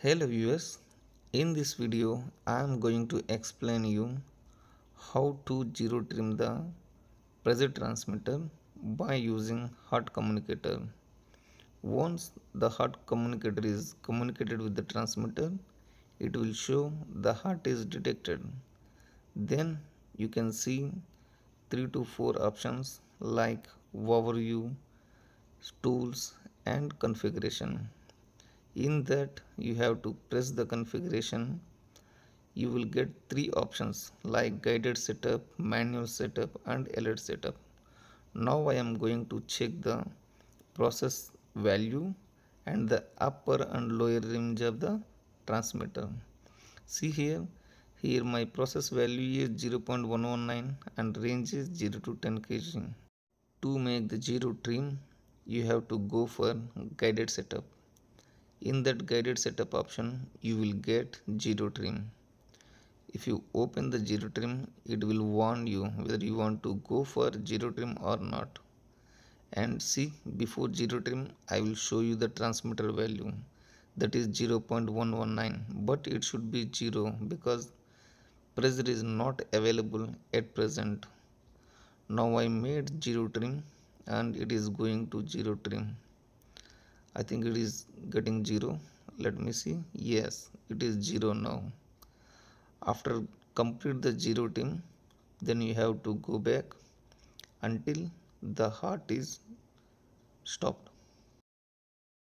Hello viewers, in this video I am going to explain you how to zero trim the pressure transmitter by using Hart communicator. Once the Hart communicator is communicated with the transmitter, it will show the Hart is detected. Then you can see 3 to 4 options like overview, tools and configuration. In that you have to press the configuration. You will get 3 options like guided setup, manual setup and alert setup. Now I am going to check the process value and the upper and lower range of the transmitter. See here my process value is 0.119 and range is 0 to 10 kg. To make the zero trim, you have to go for guided setup. In that guided setup option, you will get zero trim. If you open the zero trim, it will warn you whether you want to go for zero trim or not. And see, before zero trim, I will show you the transmitter value, that is 0.119, but it should be 0 because pressure is not available at present. Now I made zero trim and it is going to zero trim. I think it is getting 0. Let me see. Yes, it is 0 now. After complete the zero trim, then you have to go back until the Hart is stopped.